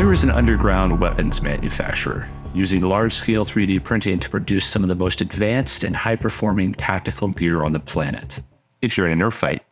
There is an underground weapons manufacturer using large-scale 3D printing to produce some of the most advanced and high-performing tactical gear on the planet, if you're in a Nerf fight.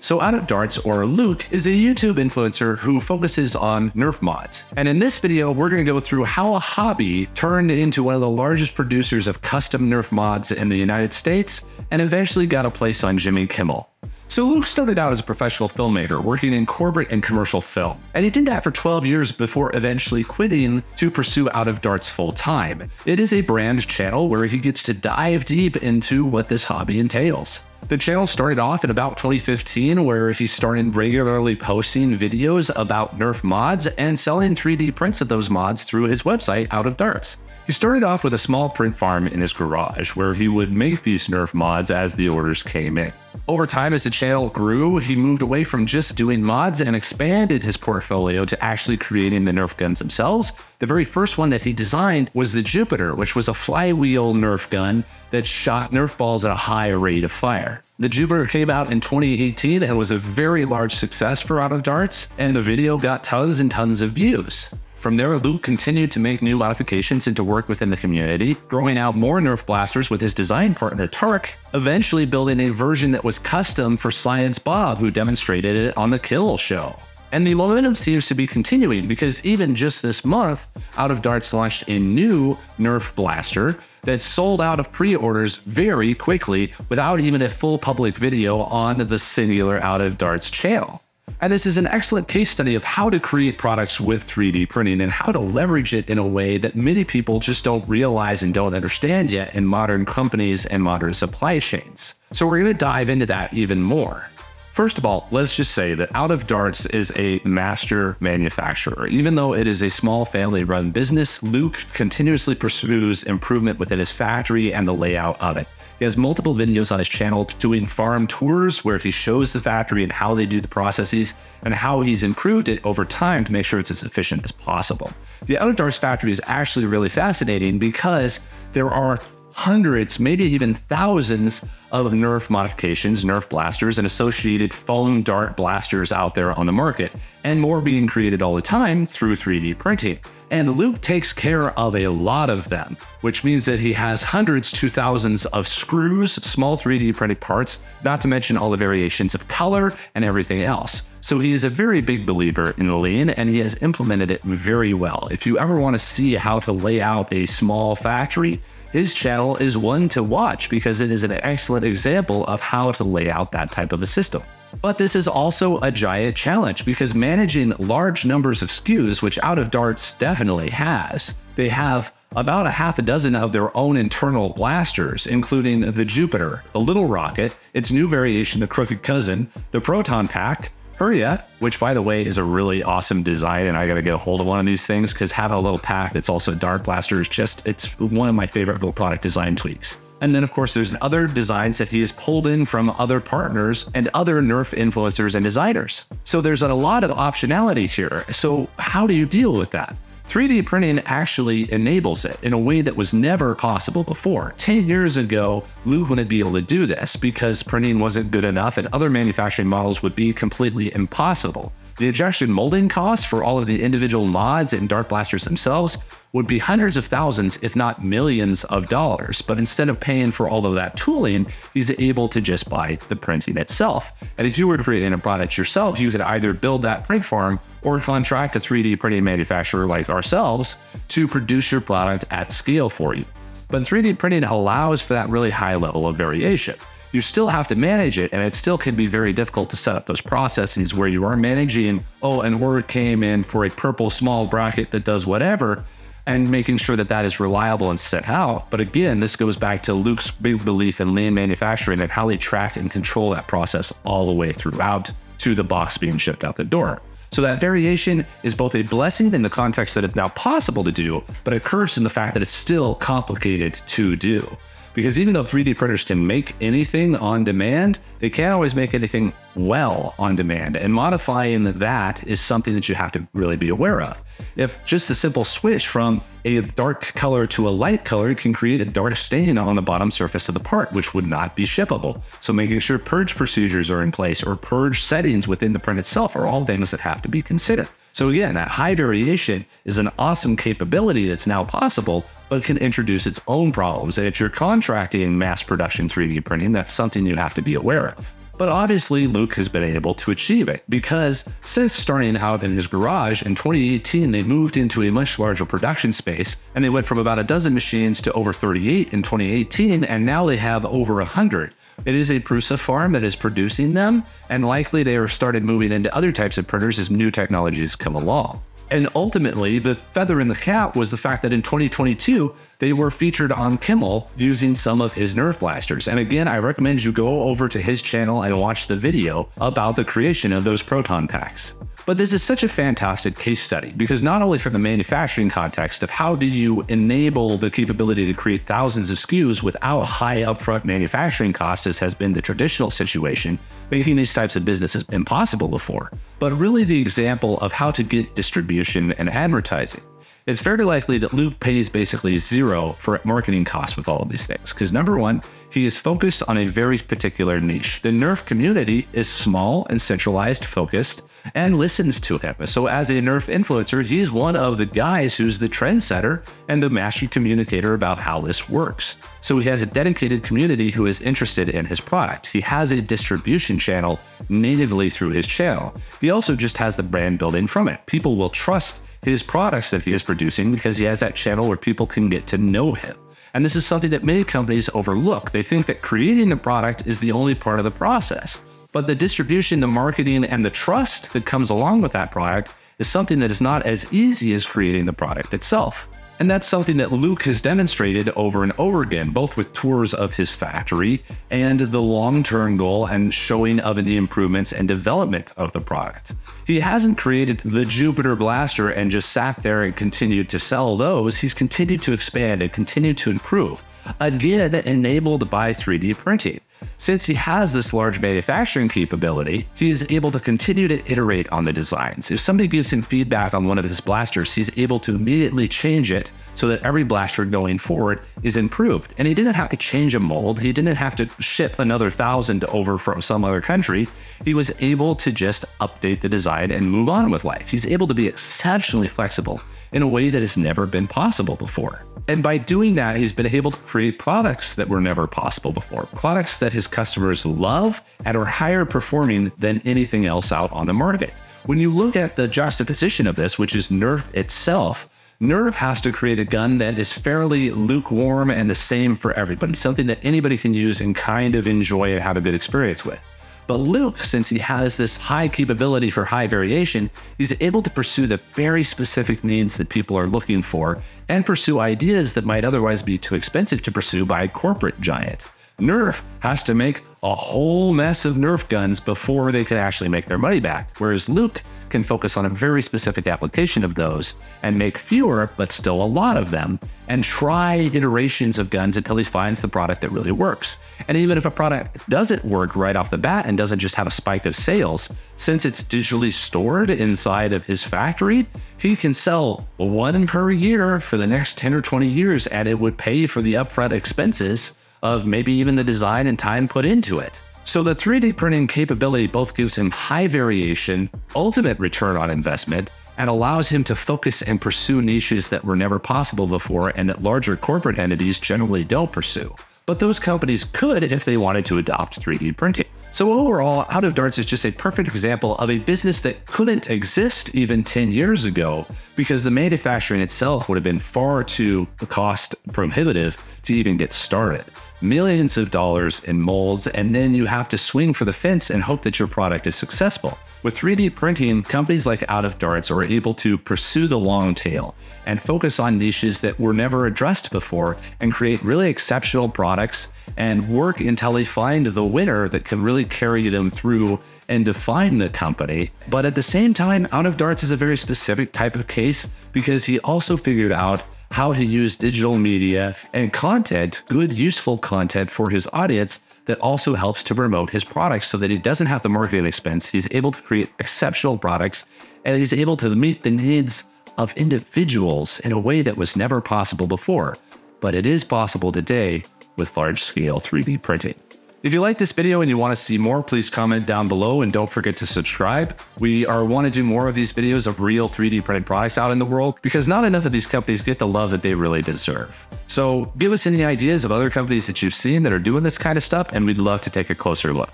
So Out of Darts, or Luke, is a YouTube influencer who focuses on Nerf mods. And in this video, we're going to go through how a hobby turned into one of the largest producers of custom Nerf mods in the United States and eventually got a place on Jimmy Kimmel. So Luke started out as a professional filmmaker, working in corporate and commercial film. And he did that for 12 years before eventually quitting to pursue Out of Darts full-time. It is a brand channel where he gets to dive deep into what this hobby entails. The channel started off in about 2015, where he started regularly posting videos about Nerf mods and selling 3D prints of those mods through his website, Out of Darts. He started off with a small print farm in his garage, where he would make these Nerf mods as the orders came in. Over time, as the channel grew, he moved away from just doing mods and expanded his portfolio to actually creating the Nerf guns themselves. The very first one that he designed was the Jupiter, which was a flywheel Nerf gun that shot Nerf balls at a high rate of fire. The Jupiter came out in 2018 and was a very large success for Out of Darts, and the video got tons and tons of views. From there, Luke continued to make new modifications and to work within the community, growing out more Nerf blasters with his design partner Tarek, eventually building a version that was custom for Science Bob, who demonstrated it on the Kill show. And the momentum seems to be continuing, because even just this month, Out of Darts launched a new Nerf blaster that sold out of pre-orders very quickly without even a full public video on the singular Out of Darts channel. And this is an excellent case study of how to create products with 3D printing and how to leverage it in a way that many people just don't realize and don't understand yet in modern companies and modern supply chains. So we're going to dive into that even more. First of all, let's just say that Out of Darts is a master manufacturer. Even though it is a small family-run business, Luke continuously pursues improvement within his factory and the layout of it. He has multiple videos on his channel doing farm tours where he shows the factory and how they do the processes and how he's improved it over time to make sure it's as efficient as possible. The Out of Darts factory is actually really fascinating because there are hundreds, maybe even thousands of Nerf modifications, Nerf blasters, and associated foam dart blasters out there on the market, and more being created all the time through 3D printing. And Luke takes care of a lot of them, which means that he has hundreds to thousands of screws, small 3D printed parts, not to mention all the variations of color and everything else. So he is a very big believer in lean, and he has implemented it very well. If you ever want to see how to lay out a small factory, his channel is one to watch because it is an excellent example of how to lay out that type of a system. But this is also a giant challenge because managing large numbers of SKUs, which Out of Darts definitely has, they have about a half a dozen of their own internal blasters, including the Jupiter, the Little Rocket, its new variation, the Crooked Cousin, the Proton Pack, Urya, which by the way is a really awesome design, and I gotta get a hold of one of these things because having a little pack that's also a dart blaster is just, it's one of my favorite little product design tweaks. And then of course there's other designs that he has pulled in from other partners and other Nerf influencers and designers. So there's a lot of optionality here. So how do you deal with that? 3D printing actually enables it in a way that was never possible before. 10 years ago, Luke wouldn't be able to do this because printing wasn't good enough and other manufacturing models would be completely impossible. The injection molding costs for all of the individual mods and dart blasters themselves would be hundreds of thousands, if not millions of dollars. But instead of paying for all of that tooling, he's able to just buy the printing itself. And if you were creating a product yourself, you could either build that print farm or contract a 3D printing manufacturer like ourselves to produce your product at scale for you. But 3D printing allows for that really high level of variation. You still have to manage it, and it still can be very difficult to set up those processes where you are managing, oh, an order came in for a purple small bracket that does whatever, and making sure that that is reliable and set out. But again, this goes back to Luke's big belief in lean manufacturing and how they track and control that process all the way throughout to the box being shipped out the door. So that variation is both a blessing in the context that it's now possible to do, but a curse in the fact that it's still complicated to do. Because even though 3D printers can make anything on demand, they can't always make anything well on demand. And modifying that is something that you have to really be aware of. If just the simple switch from a dark color to a light color can create a dark stain on the bottom surface of the part, which would not be shippable. So making sure purge procedures are in place or purge settings within the print itself are all things that have to be considered. So again, that high variation is an awesome capability that's now possible, but can introduce its own problems. And if you're contracting mass production 3D printing, that's something you have to be aware of. But obviously Luke has been able to achieve it, because since starting out in his garage in 2018, they moved into a much larger production space, and they went from about a dozen machines to over 38 in 2018, and now they have over 100. It is a Prusa farm that is producing them, and likely they have started moving into other types of printers as new technologies come along. And ultimately, the feather in the cap was the fact that in 2022, they were featured on Kimmel using some of his Nerf blasters. And again, I recommend you go over to his channel and watch the video about the creation of those Proton Packs. But this is such a fantastic case study, because not only from the manufacturing context of how do you enable the capability to create thousands of SKUs without high upfront manufacturing costs, as has been the traditional situation, making these types of businesses impossible before, but really the example of how to get distribution and advertising. It's fairly likely that Luke pays basically zero for marketing costs with all of these things, because number one, he is focused on a very particular niche. The Nerf community is small and centralized focused and listens to him. So as a Nerf influencer, he's one of the guys who's the trendsetter and the master communicator about how this works. So he has a dedicated community who is interested in his product. He has a distribution channel natively through his channel. He also just has the brand building from it. People will trust his products that he is producing because he has that channel where people can get to know him. And this is something that many companies overlook. They think that creating the product is the only part of the process, but the distribution, the marketing, and the trust that comes along with that product is something that is not as easy as creating the product itself. And that's something that Luke has demonstrated over and over again, both with tours of his factory and the long-term goal and showing of the improvements and development of the product. He hasn't created the Jupiter blaster and just sat there and continued to sell those. He's continued to expand and continued to improve, again enabled by 3D printing. Since he has this large manufacturing capability, he is able to continue to iterate on the designs. If somebody gives him feedback on one of his blasters, he's able to immediately change it so that every blaster going forward is improved. And he didn't have to change a mold. He didn't have to ship another 1,000 over from some other country. He was able to just update the design and move on with life. He's able to be exceptionally flexible in a way that has never been possible before. And by doing that, he's been able to create products that were never possible before, products that his customers love and are higher performing than anything else out on the market. When you look at the juxtaposition of this, which is Nerf itself, Nerf has to create a gun that is fairly lukewarm and the same for everybody, something that anybody can use and kind of enjoy and have a good experience with. But Luke, since he has this high capability for high variation, he's able to pursue the very specific needs that people are looking for and pursue ideas that might otherwise be too expensive to pursue by a corporate giant. Nerf has to make a whole mess of Nerf guns before they can actually make their money back, whereas Luke can focus on a very specific application of those and make fewer, but still a lot of them, and try iterations of guns until he finds the product that really works. And even if a product doesn't work right off the bat and doesn't just have a spike of sales, since it's digitally stored inside of his factory, he can sell one per year for the next 10 or 20 years, and it would pay for the upfront expenses of maybe even the design and time put into it. So the 3D printing capability both gives him high variation, ultimate return on investment, and allows him to focus and pursue niches that were never possible before and that larger corporate entities generally don't pursue. But those companies could if they wanted to adopt 3D printing. So overall, Out of Darts is just a perfect example of a business that couldn't exist even 10 years ago, because the manufacturing itself would have been far too cost prohibitive to even get started. Millions of dollars in molds, and then you have to swing for the fence and hope that your product is successful. With 3D printing, companies like Out of Darts are able to pursue the long tail and focus on niches that were never addressed before and create really exceptional products and work until they find the winner that can really carry them through and define the company. But at the same time, Out of Darts is a very specific type of case, because he also figured out how to use digital media and content, good, useful content for his audience that also helps to promote his products so that he doesn't have the marketing expense. He's able to create exceptional products, and he's able to meet the needs of individuals in a way that was never possible before. But it is possible today with large-scale 3D printing. If you like this video and you want to see more, please comment down below and don't forget to subscribe. We want to do more of these videos of real 3D printed products out in the world because not enough of these companies get the love that they really deserve. So give us any ideas of other companies that you've seen that are doing this kind of stuff, and we'd love to take a closer look.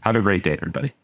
Have a great day, everybody.